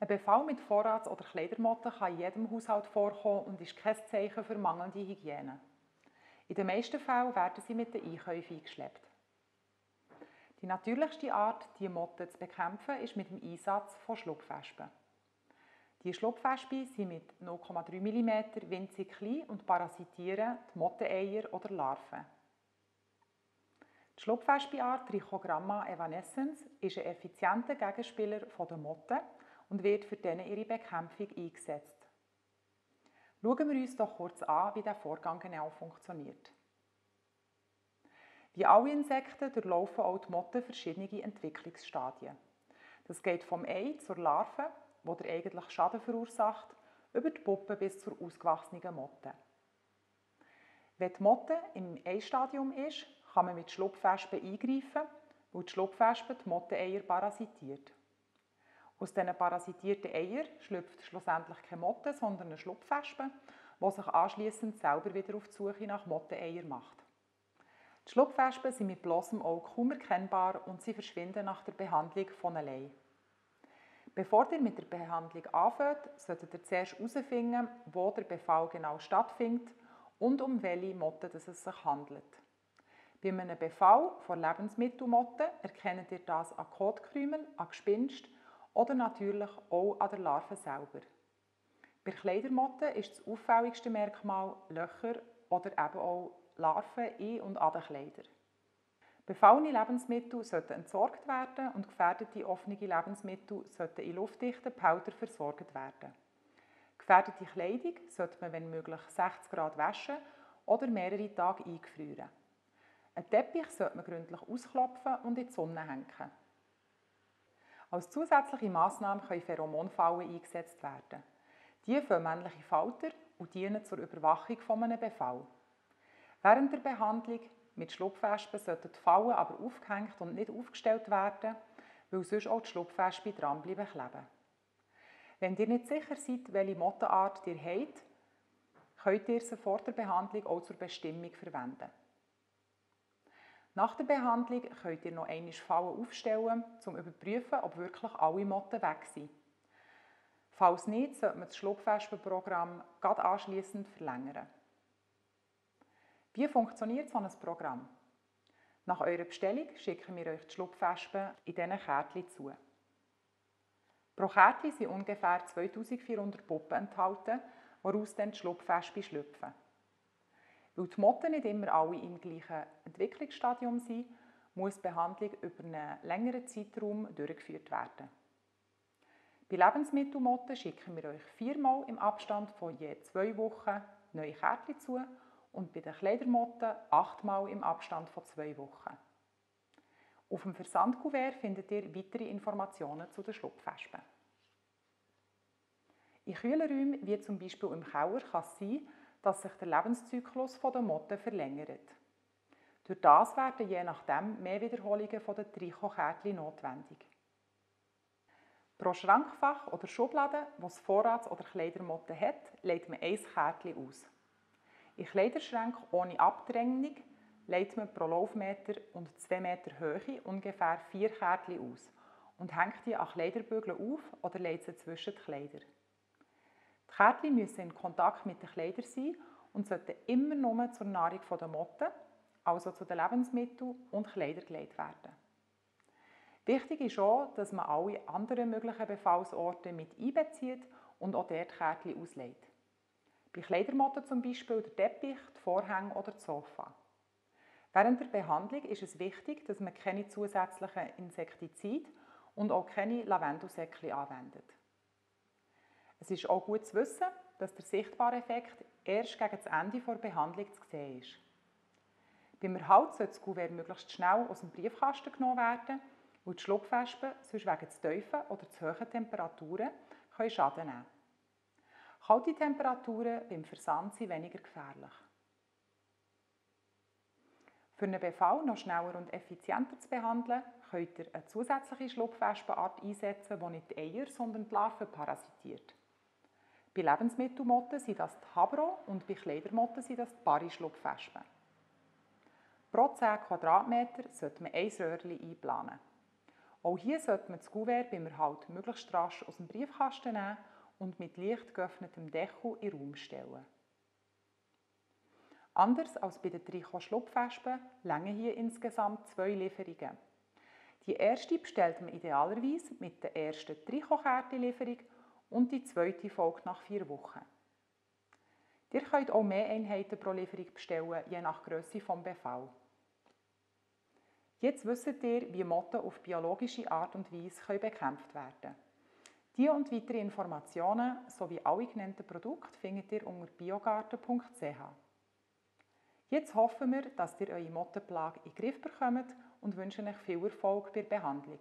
Ein Befall mit Vorrats- oder Kleidermotten kann in jedem Haushalt vorkommen und ist kein Zeichen für mangelnde Hygiene. In den meisten Fällen werden sie mit den Einkäufen eingeschleppt. Die natürlichste Art, diese Motten zu bekämpfen, ist mit dem Einsatz von Schlupfwespen. Die Schlupfwespen sind mit 0,3 mm winzig klein und parasitieren die Motteneier oder Larven. Die Schlupfwespenart Trichogramma evanescence ist ein effizienter Gegenspieler der Motten und wird für ihre Bekämpfung eingesetzt. Schauen wir uns doch kurz an, wie dieser Vorgang genau funktioniert. Wie alle Insekten durchlaufen auch die Motten verschiedene Entwicklungsstadien. Das geht vom Ei zur Larve, wo der eigentlich Schaden verursacht, über die Puppe bis zur ausgewachsenen Motte. Wenn die Motte im Eistadium ist, kann man mit Schlupfwespen eingreifen, weil die Schlupfwespen die Motteneier parasitiert. Aus diesen parasitierten Eiern schlüpft schlussendlich keine Motte, sondern eine Schlupfwespe, die sich anschliessend selber wieder auf die Suche nach Motteneiern macht. Die Schlupfwespen sind mit bloßem Auge kaum erkennbar und sie verschwinden nach der Behandlung von allein. Bevor ihr mit der Behandlung anfängt, solltet ihr zuerst herausfinden, wo der Befall genau stattfindet und um welche Motte es sich handelt. Bei einem Befall von Lebensmittelmotten erkennt ihr das an Kotkrümeln, an Gespinst oder natürlich auch an der Larve selber. Bei Kleidermotten ist das auffälligste Merkmal Löcher oder eben auch Larven in und an den Kleidern. Befallene Lebensmittel sollten entsorgt werden und gefährdete offene Lebensmittel sollten in luftdichten Behältern versorgt werden. Gefährdete Kleidung sollte man, wenn möglich, 60 Grad waschen oder mehrere Tage eingefrieren. Einen Teppich sollte man gründlich ausklopfen und in die Sonne hängen. Als zusätzliche Massnahme können Pheromon-Fauen eingesetzt werden. Diese fangen männliche Falter und dienen zur Überwachung von einem Befall. Während der Behandlung mit Schlupfwespen sollten die Fallen aber aufgehängt und nicht aufgestellt werden, weil sonst auch die Schlupfwespen dranbleiben kleben. Wenn ihr nicht sicher seid, welche Mottenart ihr habt, könnt ihr sie vor der Behandlung auch zur Bestimmung verwenden. Nach der Behandlung könnt ihr noch einmal Fallen aufstellen, um zu überprüfen, ob wirklich alle Motten weg sind. Falls nicht, sollte man das Schlupfwespenprogramm gerade anschliessend verlängern. Wie funktioniert so ein Programm? Nach eurer Bestellung schicken wir euch die Schlupfwespen in diesen Kärtchen zu. Pro Kärtchen sind ungefähr 2400 Puppen enthalten, woraus dann die Schlupfwespen schlüpfen. Weil die Motten nicht immer alle im gleichen Entwicklungsstadium sind, muss die Behandlung über einen längeren Zeitraum durchgeführt werden. Bei Lebensmittelmotten schicken wir euch 4-mal im Abstand von je 2 Wochen neue Kärtchen zu und bei den Kleidermotten 8-mal im Abstand von 2 Wochen. Auf dem Versandkuvert findet ihr weitere Informationen zu den Schlupfwespen. In kühlen Räumen, wie zum Beispiel im Keller, kann es sein, dass sich der Lebenszyklus der Motten verlängert. Durch das werden je nachdem mehr Wiederholungen der Trichokärtchen notwendig. Pro Schrankfach oder Schublade, das Vorrats- oder Kleidermotten hat, legt man ein Kärtchen aus. In Kleiderschränken ohne Abdrängung legt man pro Laufmeter und 2 Meter Höhe ungefähr 4 Kärtchen aus und hängt die an Kleiderbügeln auf oder legt sie zwischen die Kleider. Die Kärtchen müssen in Kontakt mit den Kleidern sein und sollten immer nur zur Nahrung der Motten, also zu den Lebensmitteln und Kleidern gelegt werden. Wichtig ist auch, dass man alle anderen möglichen Befallsorte mit einbezieht und auch dort Kärtchen auslegt. Bei Kleidermotten zum Beispiel der Teppich, die Vorhänge oder das Sofa. Während der Behandlung ist es wichtig, dass man keine zusätzlichen Insektizide und auch keine Lavendelsäckchen anwendet. Es ist auch gut zu wissen, dass der sichtbare Effekt erst gegen das Ende der Behandlung zu sehen ist. Beim Erhalt sollte das Kuvert möglichst schnell aus dem Briefkasten genommen werden, weil die Schlupfwespen sonst wegen zu tiefen oder zu hohen Temperaturen Schaden nehmen können. Kalte Temperaturen beim Versand sind weniger gefährlich. Für einen Befall noch schneller und effizienter zu behandeln, könnt ihr eine zusätzliche Schlupfwespenart einsetzen, die nicht die Eier, sondern die Larven parasitiert. Bei Lebensmittelmotten sind das die Habro und bei Kleidermotten sind das die Pari-Schlupfwespen. Pro 10 Quadratmeter sollte man ein Röhrchen einplanen. Auch hier sollte man das Kuvert beim Erhalt möglichst rasch aus dem Briefkasten nehmen und mit leicht geöffnetem Deckel in den Raum stellen. Anders als bei den Tricho-Schlupfwespen reichen hier insgesamt 2 Lieferungen. Die erste bestellt man idealerweise mit der ersten Trichokärtchen-Lieferung und die zweite folgt nach 4 Wochen. Ihr könnt auch mehr Einheiten pro Lieferung bestellen, je nach Grösse des Befalls. Jetzt wisst ihr, wie Motten auf biologische Art und Weise bekämpft werden können. Diese und weitere Informationen sowie alle genannten Produkte findet ihr unter biogarten.ch. Jetzt hoffen wir, dass ihr eure Mottenplage in den Griff bekommt und wünschen euch viel Erfolg bei der Behandlung.